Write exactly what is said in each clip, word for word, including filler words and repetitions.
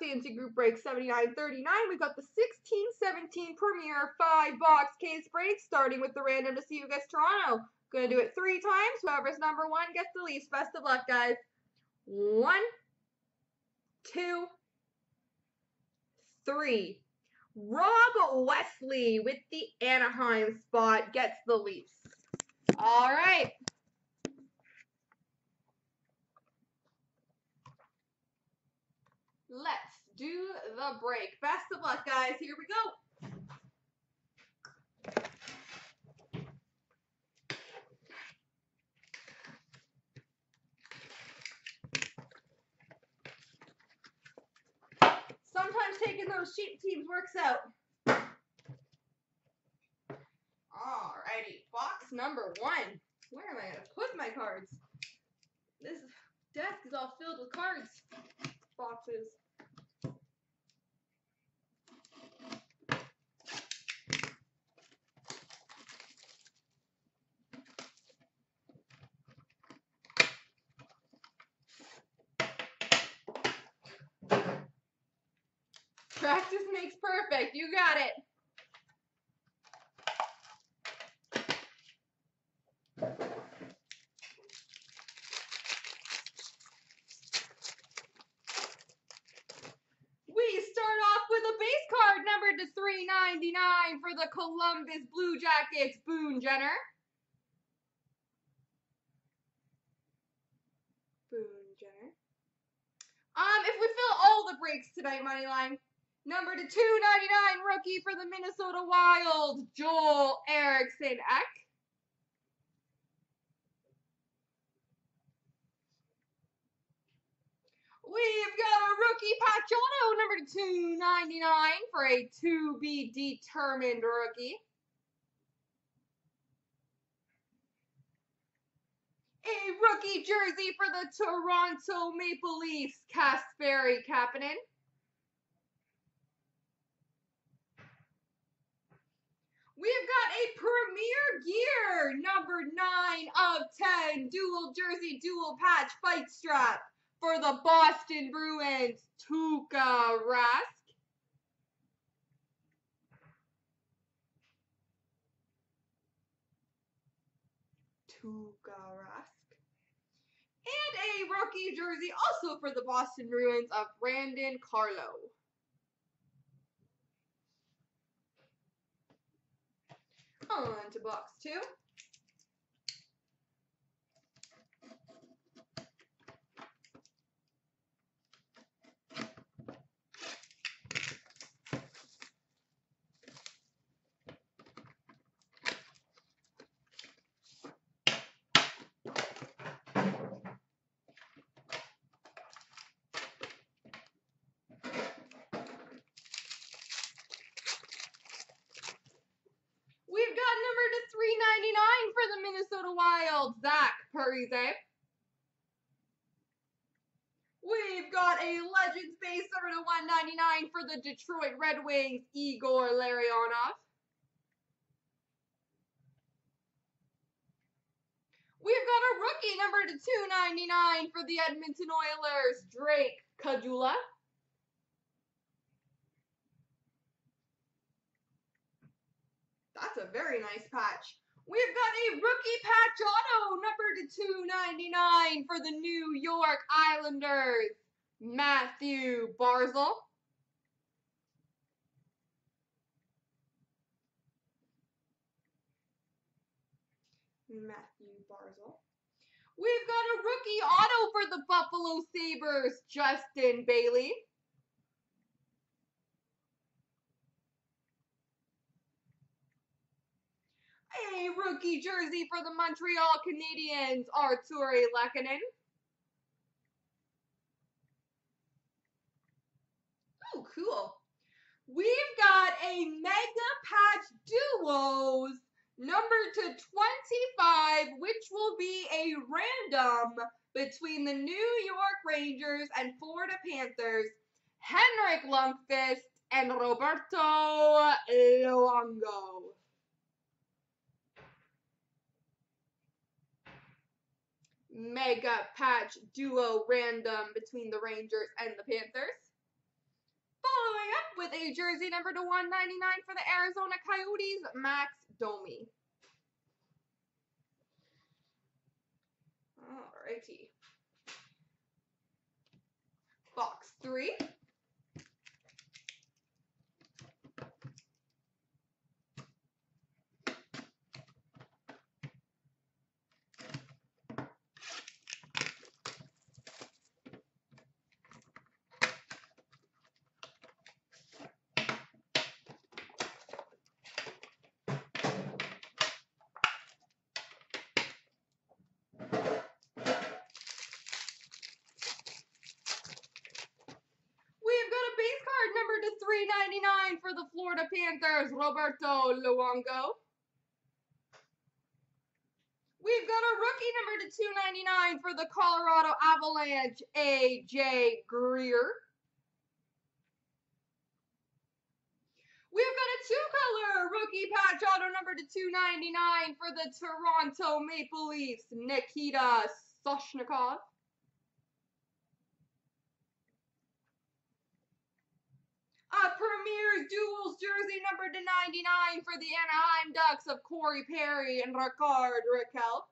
fancy group break seventy-nine thirty-nine. We've got the sixteen seventeen Premier five box case break, starting with the random to see who gets Toronto. Gonna do it three times. Whoever's number one gets the Leafs. Best of luck, guys. One, two, three. Rob Wesley with the Anaheim spot gets the Leafs. All right. Let's do the break. Best of luck, guys. Here we go. Sometimes taking those sheep teams works out. Alrighty, box number one. Where am I gonna put my cards? This desk is all filled with cards. Boxes. Practice makes perfect. You got it. We start off with a base card numbered to three ninety-nine for the Columbus Blue Jackets, Boone Jenner. Boone Jenner. Um, if we fill all the breaks tonight, Moneyline. Number to two ninety-nine rookie for the Minnesota Wild, Joel Eriksson Ek. We've got a rookie Pacioretty, number to two ninety-nine for a to-be-determined rookie. A rookie jersey for the Toronto Maple Leafs, Kasperi Kapanen. We've got a Premier Gear, number nine of ten, dual jersey, dual patch, fight strap for the Boston Bruins, Tuukka Rask. Tuukka Rask. And a rookie jersey, also for the Boston Bruins, of Brandon Carlo. On to box two. three ninety-nine for the Minnesota Wild, Zach Parise. We've got a Legends base number to one ninety-nine for the Detroit Red Wings, Igor Larionov. We've got a rookie number to two ninety-nine for the Edmonton Oilers, Drake Kadula. That's a very nice patch. We've got a rookie patch auto, number to two ninety-nine for the New York Islanders, Matthew Barzal. Matthew Barzal. We've got a rookie auto for the Buffalo Sabres, Justin Bailey. A rookie jersey for the Montreal Canadiens, Arturi Lehkonen. Oh, cool. We've got a Mega Patch Duos, number to twenty-five, which will be a random between the New York Rangers and Florida Panthers, Henrik Lundqvist and Roberto Luongo. Mega Patch Duo Random between the Rangers and the Panthers. a jersey number to one ninety-nine for the Arizona Coyotes, Max Domi. Alrighty. Box three. three ninety-nine for the Florida Panthers, Roberto Luongo. We've got a rookie number to two ninety-nine for the Colorado Avalanche, A J Greer. We've got a two-color rookie patch auto number to two ninety-nine for the Toronto Maple Leafs, Nikita Soshnikov. A Premier's Duels jersey number to ninety-nine for the Anaheim Ducks of Corey Perry and Rickard Rickell.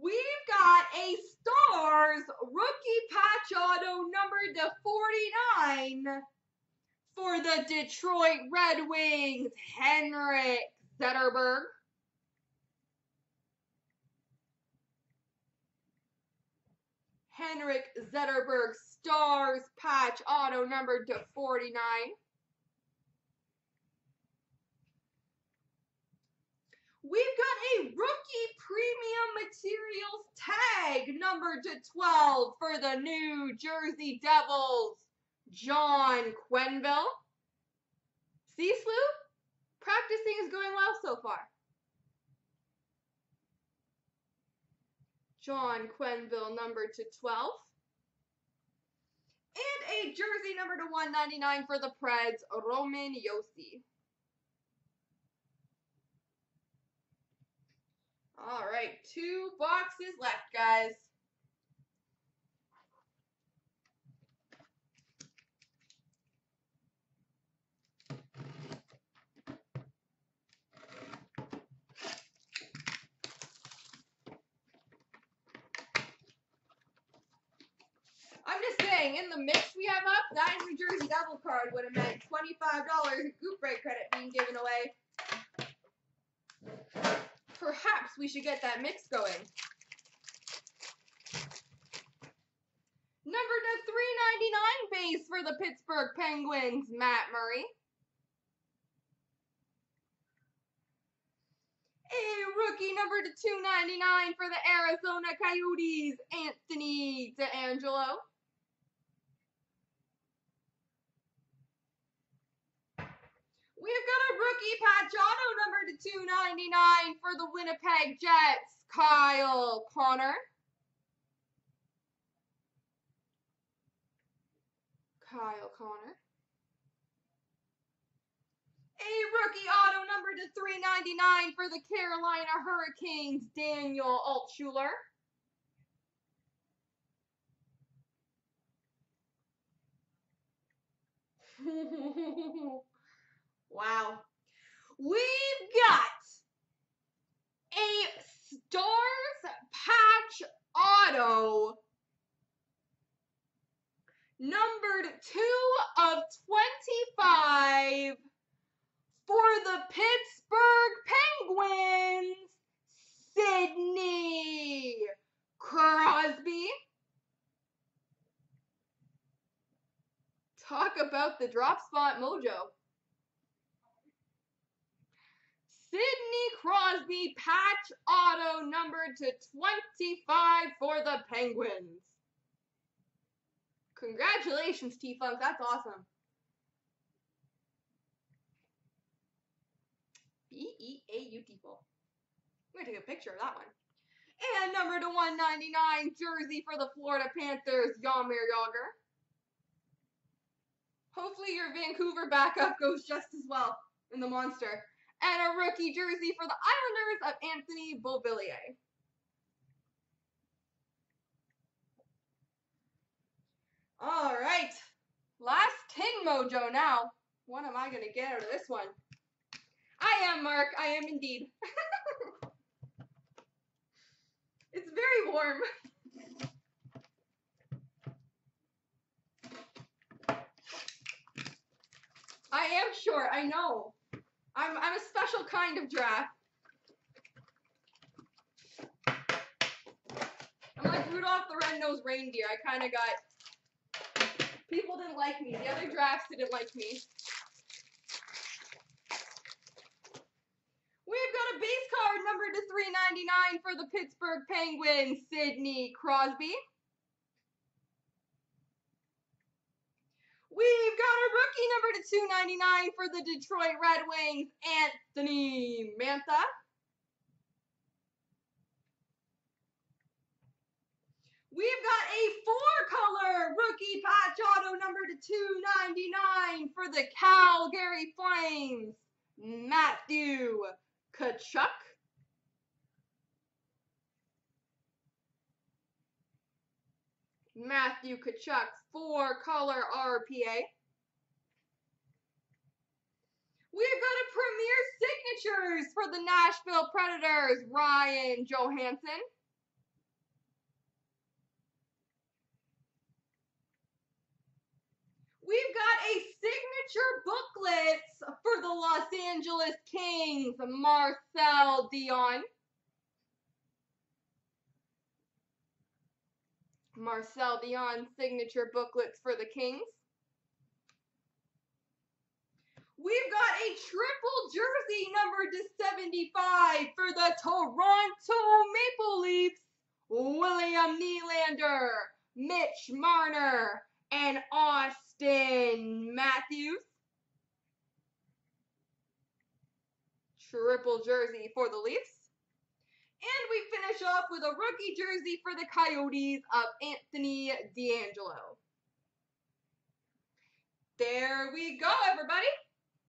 We've got a Stars rookie patch auto number to forty-nine for the Detroit Red Wings, Henrik Zetterberg. Henrik Zetterberg Stars patch auto numbered to forty-nine. We've got a rookie premium materials tag numbered to twelve for the New Jersey Devils, John Quenneville. See, Sloop? Practicing is going well so far. John Quenneville, number to twelve. And a jersey number to one ninety-nine for the Preds, Roman Josi. All right, two boxes left, guys. In the mix we have up, that New Jersey Devil card would have meant twenty-five dollars Goop Break credit being given away. Perhaps we should get that mix going. Number to three ninety-nine base for the Pittsburgh Penguins, Matt Murray. A rookie number to two ninety-nine for the Arizona Coyotes, Anthony DeAngelo. We've got a rookie patch auto number to two ninety-nine for the Winnipeg Jets, Kyle Connor. Kyle Connor. A rookie auto number to three ninety-nine for the Carolina Hurricanes, Daniel Altshuler. Wow. We've got a Stars patch auto numbered two of twenty-five for the Pittsburgh Penguins, Sidney Crosby. Talk about the drop spot mojo. Sidney Crosby patch auto numbered to twenty-five for the Penguins. Congratulations, T-Funk. That's awesome. B E A U T-Ful. I'm going to take a picture of that one. And number to one ninety-nine jersey for the Florida Panthers, Yamir Yager. Hopefully your Vancouver backup goes just as well in the Monster. And a rookie jersey for the Islanders of Anthony Beauvillier. mojo now. What am I going to get out of this one? I am, Mark. I am indeed. It's very warm. I am short. I know. I'm, I'm a special kind of draft. I'm like Rudolph the Red-Nosed Reindeer. I kind of got... People didn't like me. The other drafts didn't like me. We've got a base card numbered to three ninety-nine for the Pittsburgh Penguins, Sidney Crosby. We've got a rookie number to two ninety-nine for the Detroit Red Wings, Anthony Mantha. We've got a four-color rookie patch auto number to two ninety-nine for the Calgary Flames, Matthew Kachuk. Matthew Kachuk, four-color R P A. We've got a Premier Signatures for the Nashville Predators, Ryan Johansen. We've got a Signature Booklets for the Los Angeles Kings, Marcel Dion. Marcel Dion signature booklets for the Kings. We've got a triple jersey numbered to seventy-five for the Toronto Maple Leafs, William Nylander, Mitch Marner, and Austin Matthews. Triple jersey for the Leafs. And we finish off with a rookie jersey for the Coyotes of Anthony DeAngelo. There we go, everybody.